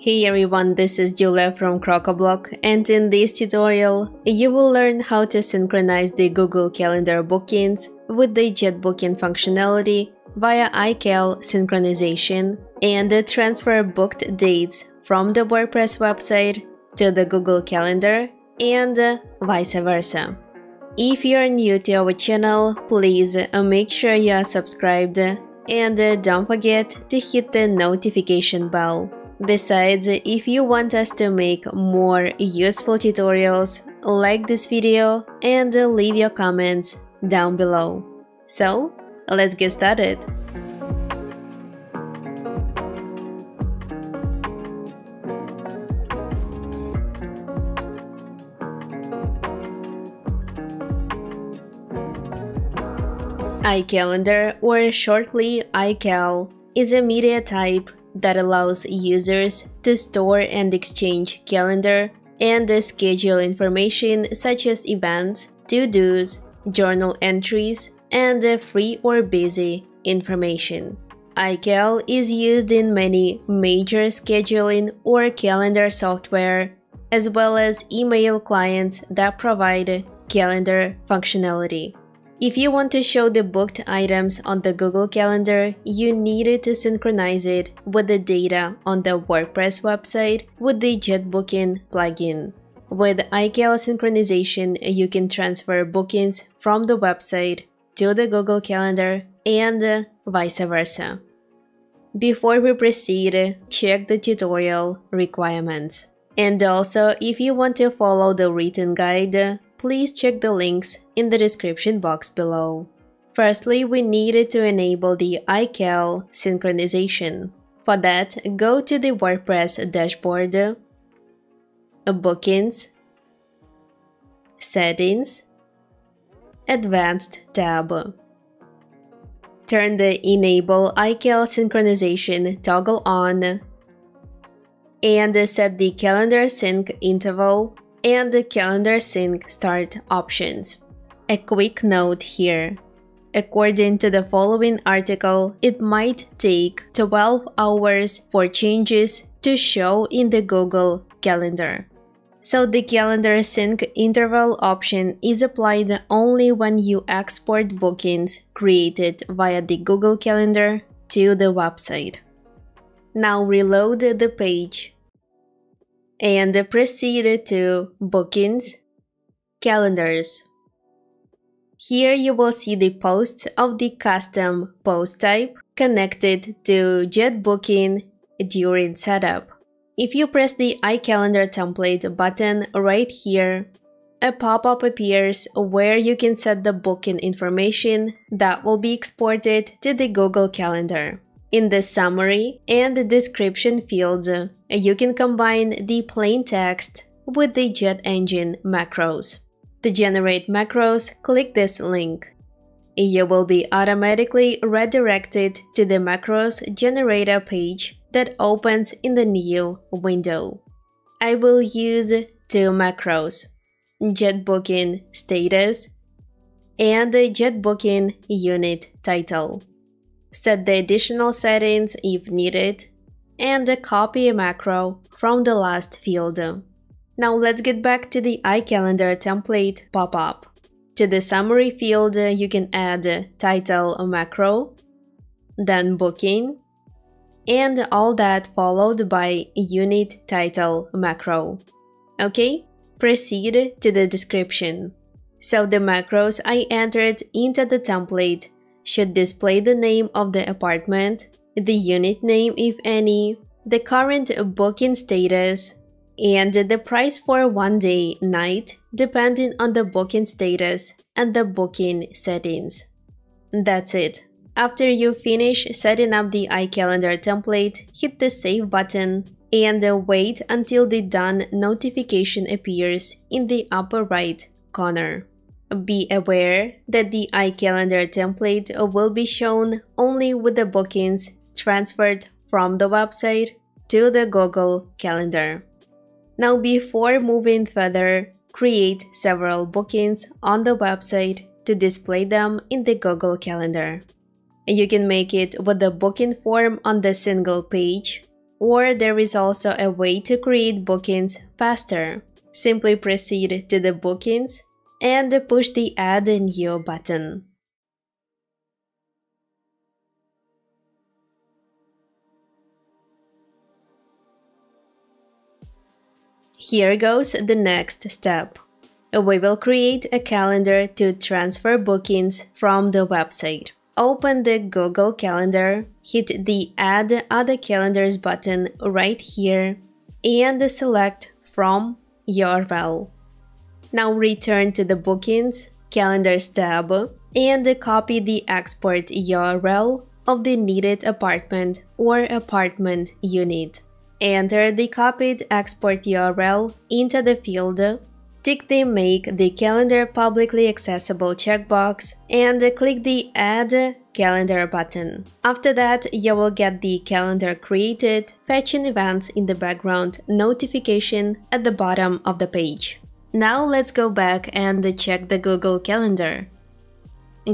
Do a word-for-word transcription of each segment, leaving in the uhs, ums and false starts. Hey everyone, this is Julia from Crocoblock, and in this tutorial you will learn how to synchronize the Google Calendar bookings with the JetBooking functionality via iCal synchronization and transfer booked dates from the WordPress website to the Google Calendar and vice versa. If you're new to our channel, please make sure you are subscribed and don't forget to hit the notification bell. Besides, if you want us to make more useful tutorials, like this video and leave your comments down below. So, let's get started! iCalendar, or shortly iCal, is a media type that allows users to store and exchange calendar and schedule information such as events, to-dos, journal entries, and free or busy information. iCal is used in many major scheduling or calendar software, as well as email clients that provide calendar functionality. If you want to show the booked items on the Google Calendar, you needed to synchronize it with the data on the WordPress website with the JetBooking plugin. With iCal synchronization, you can transfer bookings from the website to the Google Calendar and vice versa. Before we proceed, check the tutorial requirements. And also, if you want to follow the written guide, please check the links in the description box below. Firstly, we needed to enable the iCal synchronization. For that, go to the WordPress dashboard, Bookings, Settings, Advanced tab. Turn the Enable iCal synchronization toggle on and set the calendar sync interval and the calendar sync start options. A quick note here. According to the following article, it might take twelve hours for changes to show in the Google Calendar. So the calendar sync interval option is applied only when you export bookings created via the Google Calendar to the website. Now reload the page and proceed to Bookings, Calendars. Here you will see the posts of the custom post type connected to JetBooking during setup. If you press the iCalendar template button right here, a pop-up appears where you can set the booking information that will be exported to the Google Calendar. In the summary and the description fields, you can combine the plain text with the JetEngine macros. To generate macros, click this link. You will be automatically redirected to the macros generator page that opens in the new window. I will use two macros, JetBooking status and the JetBooking unit title. Set the additional settings if needed, and copy a macro from the last field. Now let's get back to the iCalendar template pop-up. To the summary field, you can add title macro, then booking, and all that followed by unit title macro. Okay, proceed to the description. So the macros I entered into the template should display the name of the apartment, the unit name if any, the current booking status, and the price for one day night depending on the booking status and the booking settings. That's it. After you finish setting up the iCalendar template, hit the Save button and wait until the Done notification appears in the upper right corner. Be aware that the iCalendar template will be shown only with the bookings transferred from the website to the Google Calendar. Now, before moving further, create several bookings on the website to display them in the Google Calendar. You can make it with the booking form on the single page Or there is also a way to create bookings faster. Simply proceed to the bookings and push the Add a New button. Here goes the next step. We will create a calendar to transfer bookings from the website. Open the Google Calendar, hit the Add Other Calendars button right here, and select From U R L. Now return to the Bookings Calendars tab and copy the export U R L of the needed apartment or apartment you need. Enter the copied export U R L into the field, tick the Make the Calendar Publicly Accessible checkbox and click the Add Calendar button. After that, you will get the calendar created, fetching events in the background, notification at the bottom of the page. Now let's go back and check the Google Calendar.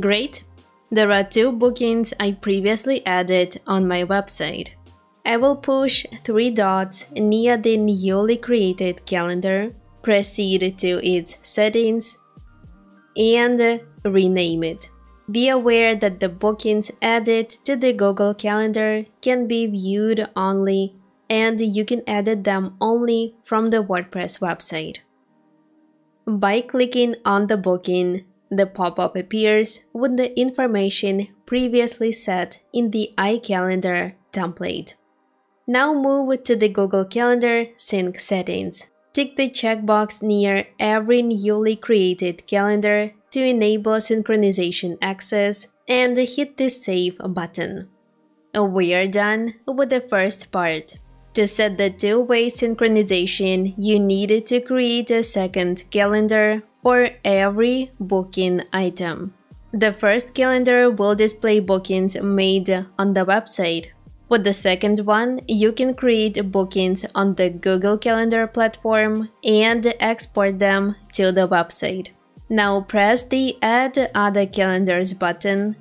Great! There are two bookings I previously added on my website. I will push three dots near the newly created calendar, proceed to its settings, and rename it. Be aware that the bookings added to the Google Calendar can be viewed only, and you can edit them only from the WordPress website. By clicking on the booking, the pop-up appears with the information previously set in the iCalendar template. Now move to the Google Calendar Sync settings. Tick the checkbox near every newly created calendar to enable synchronization access and hit the Save button. We are done with the first part. To set the two-way synchronization, you need to create a second calendar for every booking item. The first calendar will display bookings made on the website. With the second one, you can create bookings on the Google Calendar platform and export them to the website. Now press the Add Other Calendars button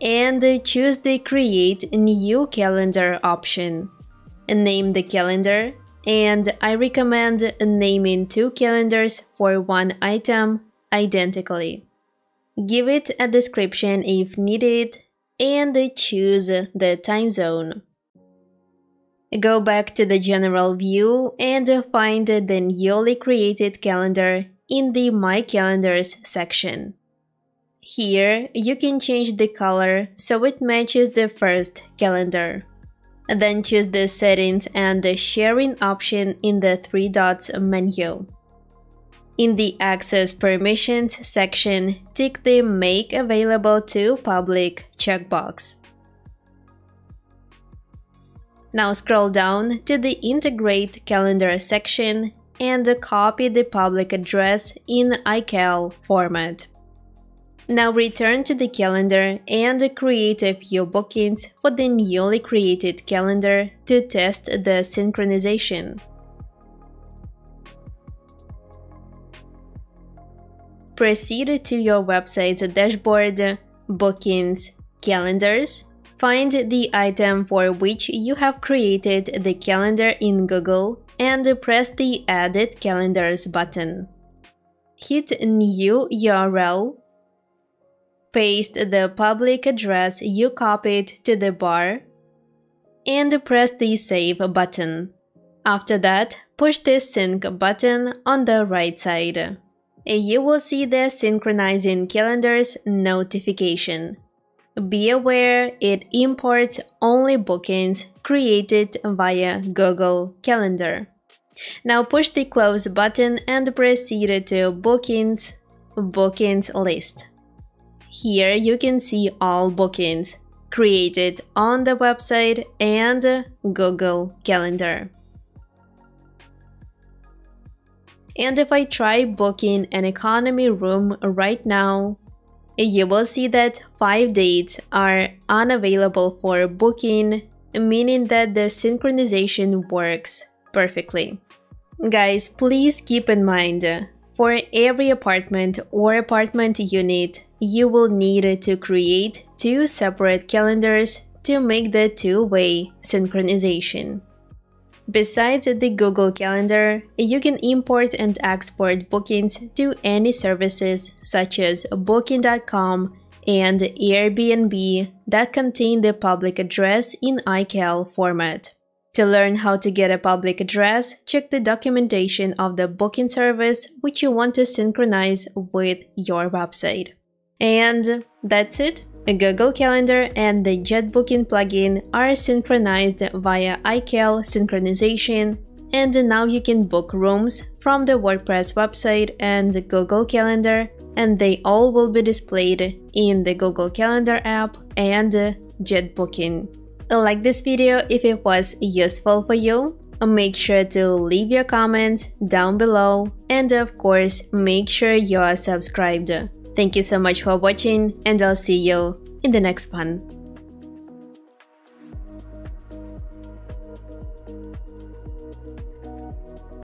and choose the Create New Calendar option. Name the calendar, and I recommend naming two calendars for one item identically. Give it a description if needed, and choose the time zone. Go back to the general view and find the newly created calendar in the My Calendars section. Here you can change the color so it matches the first calendar. Then choose the Settings and the Sharing option in the three dots menu. In the Access Permissions section, tick the Make Available to Public checkbox. Now scroll down to the Integrate Calendar section and copy the public address in iCal format. Now return to the calendar and create a few bookings for the newly created calendar to test the synchronization. Proceed to your website's dashboard, Bookings, Calendars. Find the item for which you have created the calendar in Google and press the Edit Calendars button. Hit New U R L. Paste the public address you copied to the bar and press the Save button. After that, push the Sync button on the right side. You will see the Synchronizing Calendars notification. Be aware it imports only bookings created via Google Calendar. Now push the Close button and proceed to Bookings, Bookings List. Here you can see all bookings created on the website and Google Calendar. And if I try booking an economy room right now, you will see that five dates are unavailable for booking, meaning that the synchronization works perfectly. Guys, please keep in mind, for every apartment or apartment unit, you will need to create two separate calendars to make the two-way synchronization. Besides the Google Calendar, you can import and export bookings to any services such as Booking dot com and Airbnb that contain the public address in iCal format. To learn how to get a public address, check the documentation of the booking service which you want to synchronize with your website. And that's it! Google Calendar and the JetBooking plugin are synchronized via iCal synchronization, and now you can book rooms from the WordPress website and Google Calendar, and they all will be displayed in the Google Calendar app and JetBooking. Like this video if it was useful for you. Make sure to leave your comments down below, and of course make sure you are subscribed. Thank you so much for watching, and I'll see you in the next one.